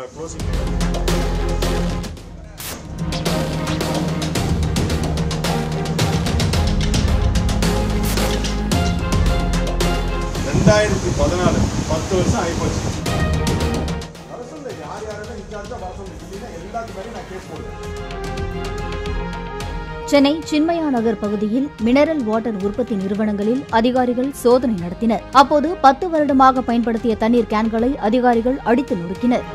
2014 10 வருஷம் ஆயிப்போச்சு. அரசு யார் யாரெல்லாம் இன்சார்ஜா வர சொல்லுங்க எல்லாத்துக்குமே நான் கேஸ் போடுறேன். சென்னை சின்மயா நகர் பகுதியில் மினரல் வாட்டர் உற்பத்தி நிறுவனங்களில் அதிகாரிகள் சோதனை நடத்தினர். அப்போது 10 வருடமாக பயன்படுத்திய தண்ணீர் கேன்களை அதிகாரிகள் அடித்து நொறுக்கினர்.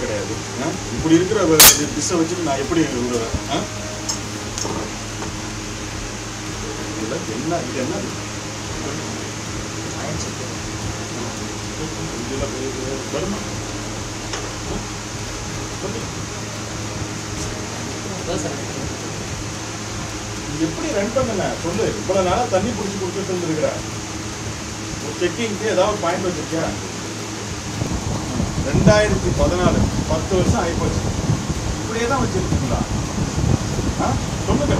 கிடையாது இப்படி இருக்கிற டிஷ் வச்சுட்டு நான் எப்படி விடுவேன்? என்ன இது என்ன எப்படி ரன் பண்ண சொல்லு? இவ்வளவு நாளா தண்ணி பிடிச்சி கொடுத்துட்டு இருந்திருக்கிற செக்கிங்க்கு ஏதாவது பாயிண்ட் வச்சிருக்கியா? 2014 10 வருஷம் ஆயிப்போச்சு. இப்படியே தான் வச்சிருக்கீங்களா? சொல்லுங்க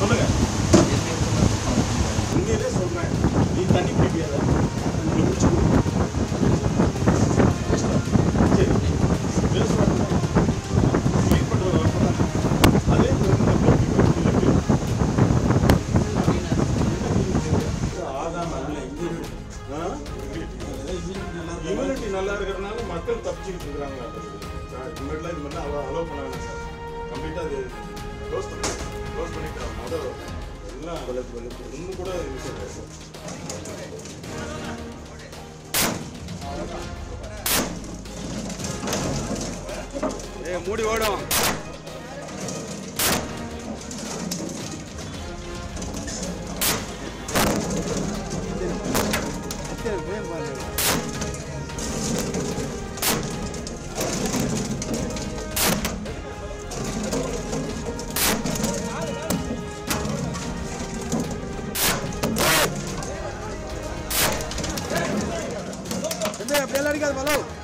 சொல்லுங்க. உண்மையிலே சொல்றேன், நீ தண்ணி பிடிக்காத மூடி ஓடும். அப்படியெல்லாம் இருக்காது.